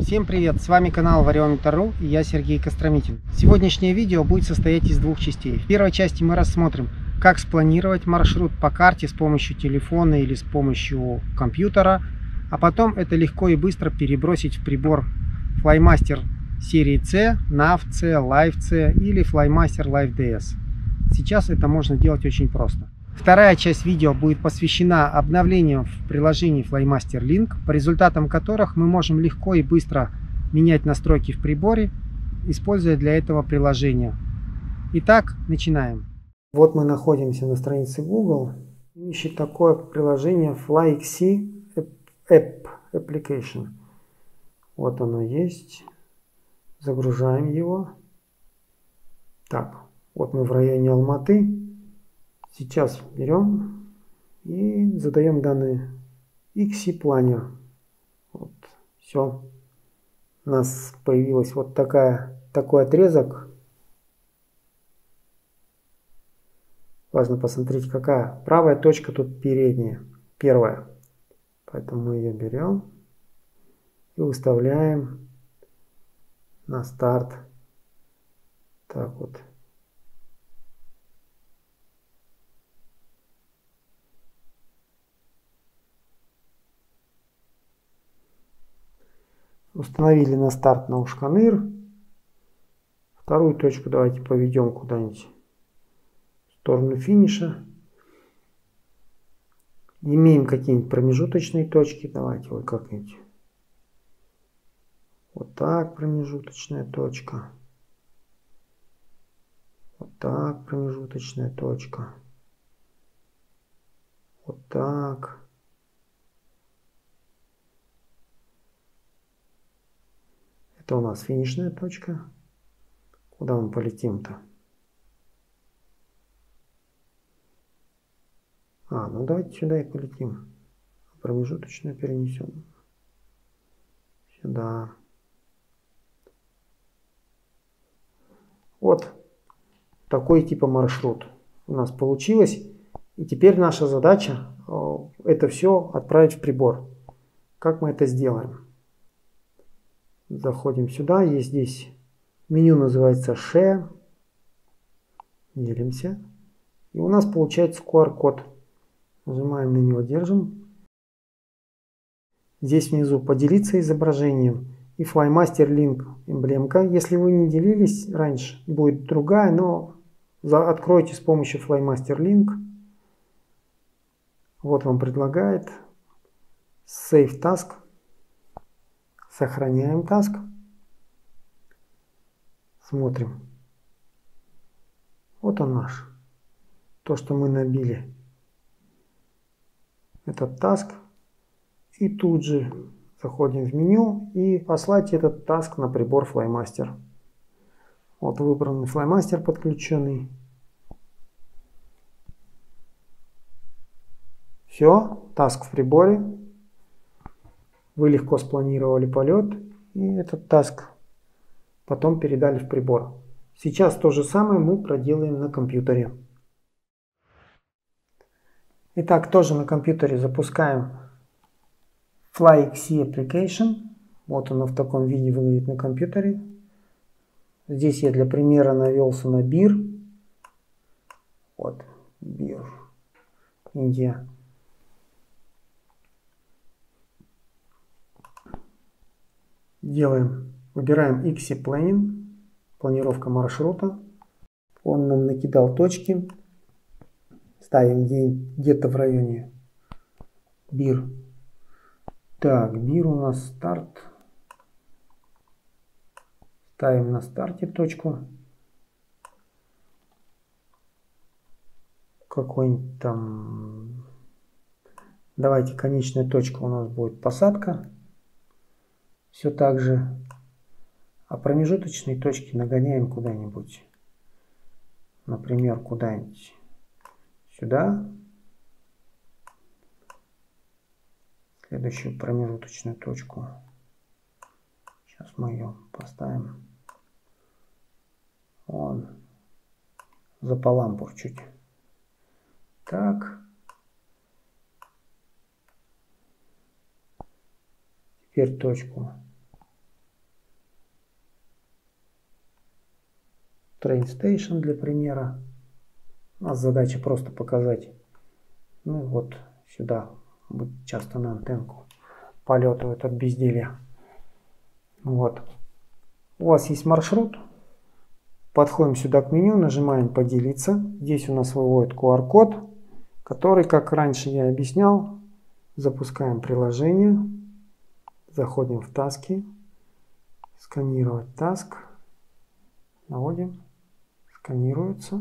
Всем привет, с вами канал VarioMeter.ru и я Сергей Костромитин. Сегодняшнее видео будет состоять из двух частей. В первой части мы рассмотрим, как спланировать маршрут по карте с помощью телефона или с помощью компьютера, а потом это легко и быстро перебросить в прибор Flymaster серии C, NavC, LiveC или Flymaster Live DS. Сейчас это можно делать очень просто. Вторая часть видео будет посвящена обновлениям в приложении Flymaster Link, по результатам которых мы можем легко и быстро менять настройки в приборе, используя для этого приложение. Итак, начинаем. Вот мы находимся на странице Google. Ищет такое приложение FlyXC App Application. Вот оно есть. Загружаем его. Так, вот мы в районе Алматы. Сейчас берем и задаем данные XC планер. Вот, все. У нас появилась вот такой отрезок. Важно посмотреть, какая правая точка тут передняя, первая. Поэтому мы ее берем и выставляем на старт. Так вот. Установили на старт на Ушканыр. Вторую точку давайте поведем куда-нибудь в сторону финиша. Имеем какие-нибудь промежуточные точки. Давайте вот как-нибудь. Вот так промежуточная точка. Вот так промежуточная точка. Вот так. Это у нас финишная точка. Куда мы полетим-то? А, ну давайте сюда и полетим. Промежуточную перенесем. Сюда. Вот такой типа маршрут у нас получилось. И теперь наша задача это все отправить в прибор. Как мы это сделаем? Заходим сюда, есть здесь меню, называется Share. Делимся. И у нас получается QR-код. Нажимаем на него, держим. Здесь внизу поделиться изображением. И Flymaster Link эмблемка. Если вы не делились раньше, будет другая, но откройте с помощью Flymaster Link. Вот вам предлагает Save Task. Сохраняем таск. Смотрим. Вот он наш. То, что мы набили. Этот таск. И тут же заходим в меню и послать этот таск на прибор Flymaster. Вот выбранный Flymaster подключенный. Все. Таск в приборе. Вы легко спланировали полет и этот таск потом передали в прибор. Сейчас то же самое мы проделаем на компьютере. Итак, тоже на компьютере запускаем FlyXC Application. Вот оно в таком виде выглядит на компьютере. Здесь я для примера навелся на Бир. Вот, Бир, Индия. Делаем, выбираем XC планер, планировка маршрута. Он нам накидал точки. Ставим где-то в районе Бир. Так, Бир у нас старт. Ставим на старте точку. Какой-нибудь там... Давайте конечная точка у нас будет посадка. Все так же. А промежуточные точки нагоняем куда-нибудь. Например, куда-нибудь сюда. Следующую промежуточную точку. Сейчас мы ее поставим. Вон. За полампур чуть. Так. Теперь точку. train station для примера. У нас задача просто показать. Ну вот сюда будет часто на антенку полетывает от безделья. Вот. У вас есть маршрут. Подходим сюда к меню, нажимаем поделиться. Здесь у нас выводит QR-код, который, как раньше я объяснял, запускаем приложение. Заходим в таски. Сканировать таск. Наводим. Сканируется.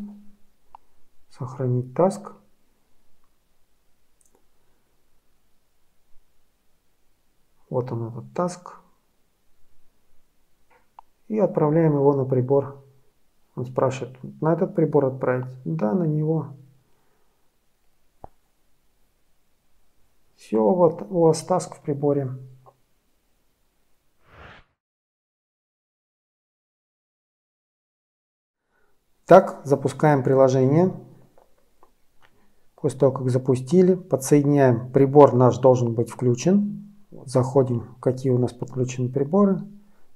Сохранить таск. Вот он, этот таск. И отправляем его на прибор. Он спрашивает, на этот прибор отправить? Да, на него. Все, вот у вас таск в приборе. Так, запускаем приложение. После того, как запустили, подсоединяем. Прибор наш должен быть включен. Заходим, какие у нас подключены приборы.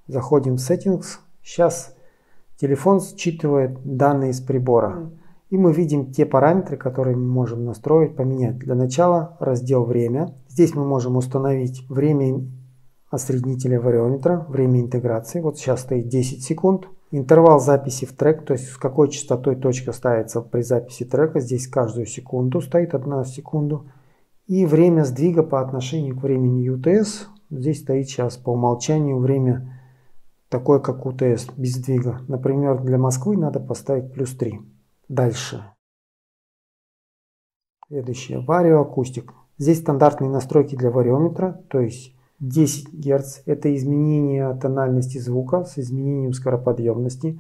Заходим в Settings. Сейчас телефон считывает данные из прибора. И мы видим те параметры, которые мы можем настроить, поменять. Для начала раздел «Время». Здесь мы можем установить время осреднителя вариометра, время интеграции. Вот сейчас стоит 10 секунд. Интервал записи в трек, то есть с какой частотой точка ставится при записи трека. Здесь каждую секунду стоит 1 секунду. И время сдвига по отношению к времени UTS. Здесь стоит сейчас по умолчанию время такое, как UTS, без сдвига. Например, для Москвы надо поставить +3. Дальше. Следующее. Вариоакустик. Здесь стандартные настройки для вариометра, то есть 10 Гц. Это изменение тональности звука с изменением скороподъемности.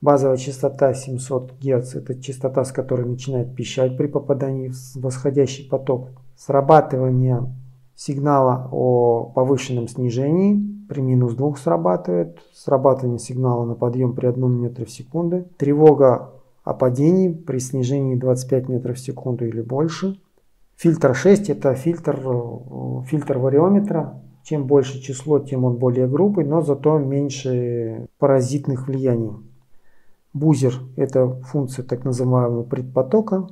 Базовая частота 700 Гц. Это частота, с которой начинает пищать при попадании в восходящий поток. Срабатывание сигнала о повышенном снижении. При -2 срабатывает. Срабатывание сигнала на подъем при 1 метре в секунду. Тревога о падении при снижении 25 метров в секунду или больше. Фильтр 6 – это фильтр вариометра. Чем больше число, тем он более грубый, но зато меньше паразитных влияний. Бузер – это функция так называемого предпотока.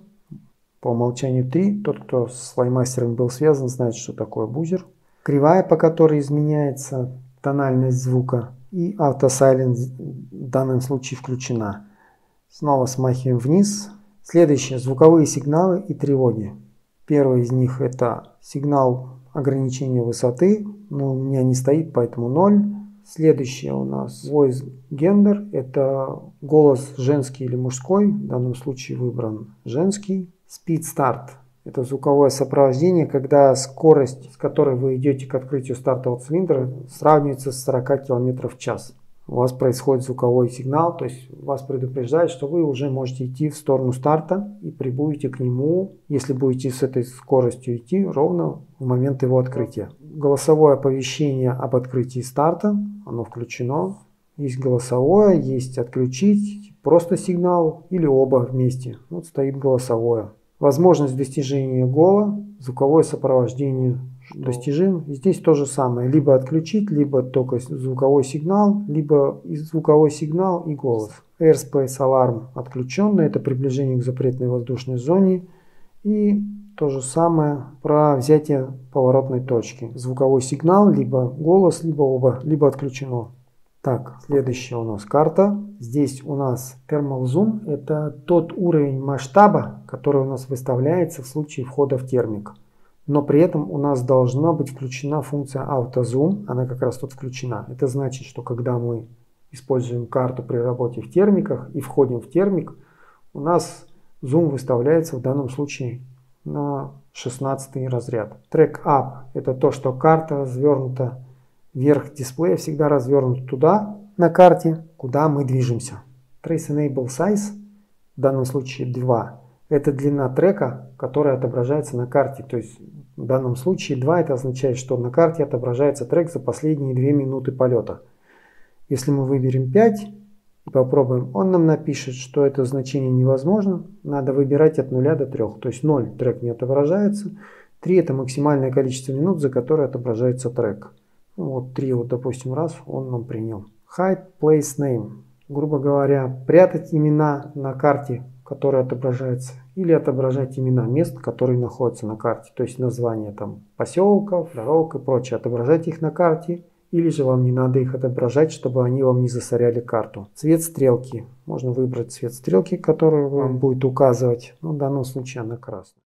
По умолчанию 3. Тот, кто с Flymaster'ом был связан, знает, что такое бузер. Кривая, по которой изменяется тональность звука. И автосайленс в данном случае включена. Снова смахиваем вниз. Следующее. Звуковые сигналы и тревоги. Первый из них это сигнал ограничения высоты, но у меня не стоит, поэтому 0. Следующее у нас voice gender, это голос женский или мужской, в данном случае выбран женский. Speed start, это звуковое сопровождение, когда скорость, с которой вы идете к открытию стартового цилиндра, сравнивается с 40 км в час. У вас происходит звуковой сигнал, то есть вас предупреждает, что вы уже можете идти в сторону старта и прибудете к нему, если будете с этой скоростью идти, ровно в момент его открытия. Голосовое оповещение об открытии старта, оно включено. Есть голосовое, есть отключить, просто сигнал или оба вместе. Вот стоит голосовое. Возможность достижения гола, звуковое сопровождение. Достижим. Здесь то же самое. Либо отключить, либо только звуковой сигнал, либо и звуковой сигнал и голос. Airspace Alarm отключен. Это приближение к запретной воздушной зоне. И то же самое про взятие поворотной точки. Звуковой сигнал, либо голос, либо оба, либо отключено. Так, следующая у нас карта. Здесь у нас Thermal Zoom. Это тот уровень масштаба, который у нас выставляется в случае входа в термик. Но при этом у нас должна быть включена функция AutoZoom. Она как раз тут включена. Это значит, что когда мы используем карту при работе в термиках и входим в термик, у нас зум выставляется в данном случае на 16 разряд. Track Up – это то, что карта развернута, верх дисплея всегда развернут туда на карте, куда мы движемся. Trace Enable Size в данном случае 2. Это длина трека, которая отображается на карте. То есть в данном случае 2 это означает, что на карте отображается трек за последние 2 минуты полета. Если мы выберем 5 и попробуем, он нам напишет, что это значение невозможно. Надо выбирать от 0 до 3. То есть 0 трек не отображается. 3 это максимальное количество минут, за которое отображается трек. Ну, вот 3 вот допустим раз он нам принял. Hide Place Name. грубо говоря, прятать имена на карте, которые отображаются, или отображать имена мест, которые находятся на карте, то есть названия там поселков, дорог и прочее, отображать их на карте, или же вам не надо их отображать, чтобы они вам не засоряли карту. Цвет стрелки. Можно выбрать цвет стрелки, который вам будет указывать, но в данном случае она красная.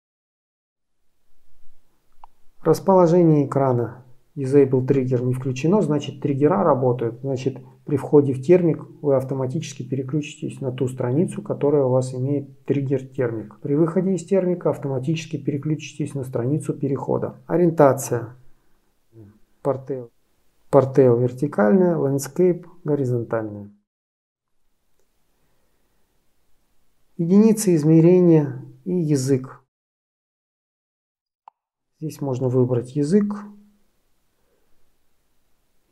Расположение экрана. Disable триггер не включено, значит триггера работают. Значит, при входе в термик вы автоматически переключитесь на ту страницу, которая у вас имеет триггер термик. При выходе из термика автоматически переключитесь на страницу перехода. Ориентация. Портейл вертикальная, ландскейп горизонтальная. Единицы измерения и язык. Здесь можно выбрать язык.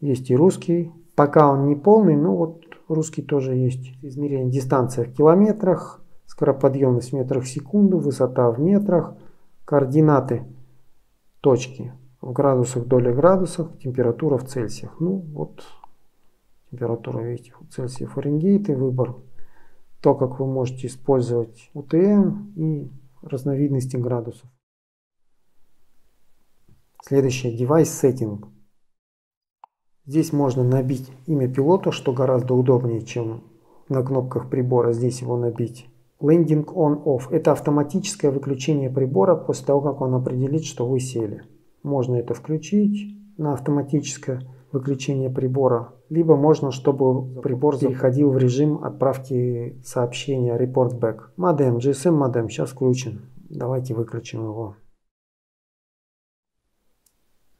Есть и русский. Пока он не полный, но вот русский тоже есть. Измерение дистанции в километрах, скороподъемность в метрах в секунду, высота в метрах, координаты точки в градусах, доля градусов, температура в цельсиях. Ну вот температура, видите, в Цельсии, Фаренгейт, и выбор. То, как вы можете использовать УТМ и разновидности градусов. Следующее, девайс setting. Здесь можно набить имя пилота, что гораздо удобнее, чем на кнопках прибора. Здесь его набить. Landing on-off. Это автоматическое выключение прибора после того, как он определит, что вы сели. Можно это включить на автоматическое выключение прибора. Либо можно, чтобы прибор переходил в режим отправки сообщения report back. Модем, GSM модем сейчас включен. Давайте выключим его.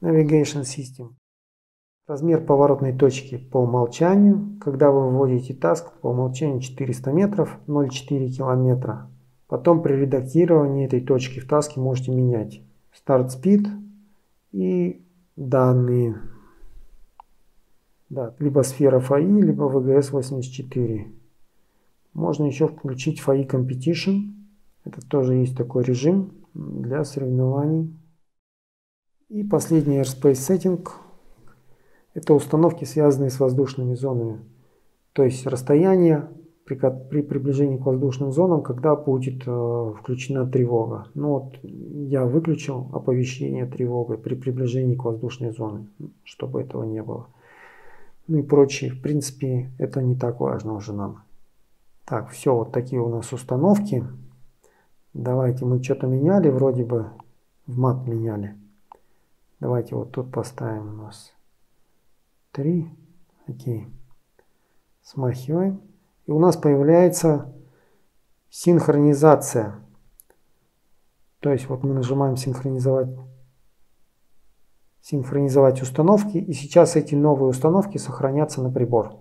Navigation System. Размер поворотной точки по умолчанию. Когда вы вводите таск, по умолчанию 400 метров, 0,4 километра. Потом при редактировании этой точки в таске можете менять. Start Speed и данные. Да, либо сфера FAI, либо VGS 84. Можно еще включить FAI Competition. Это тоже есть такой режим для соревнований. И последний Airspace Setting. Это установки, связанные с воздушными зонами. То есть расстояние при приближении к воздушным зонам, когда будет включена тревога. Ну вот я выключил оповещение тревогой при приближении к воздушной зоне, чтобы этого не было. Ну и прочее. В принципе, это не так важно уже нам. Так, все, вот такие у нас установки. Давайте мы что-то меняли, вроде бы в мат меняли. Давайте вот тут поставим у нас 3. Окей. Смахиваем. И у нас появляется синхронизация. То есть вот мы нажимаем синхронизовать. Синхронизовать установки. И сейчас эти новые установки сохранятся на прибор.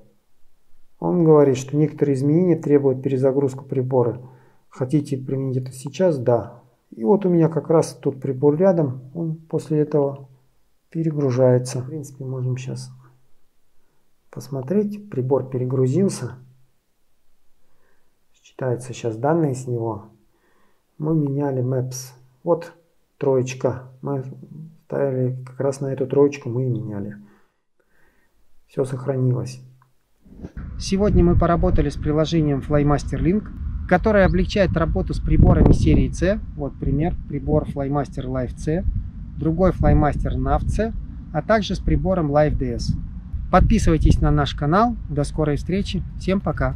Он говорит, что некоторые изменения требуют перезагрузку прибора. Хотите применить это сейчас? Да. И вот у меня как раз тут прибор рядом. Он после этого перегружается. В принципе, можем сейчас посмотреть. Прибор перегрузился. Считаются сейчас данные с него. Мы меняли Maps. Вот троечка. Мы ставили как раз на эту троечку, мы и меняли. Все сохранилось. Сегодня мы поработали с приложением Flymaster Link, которое облегчает работу с приборами серии C. Вот пример. Прибор Flymaster Live C. Другой Flymaster Nav C. А также с прибором Live DS. Подписывайтесь на наш канал. До скорой встречи. Всем пока.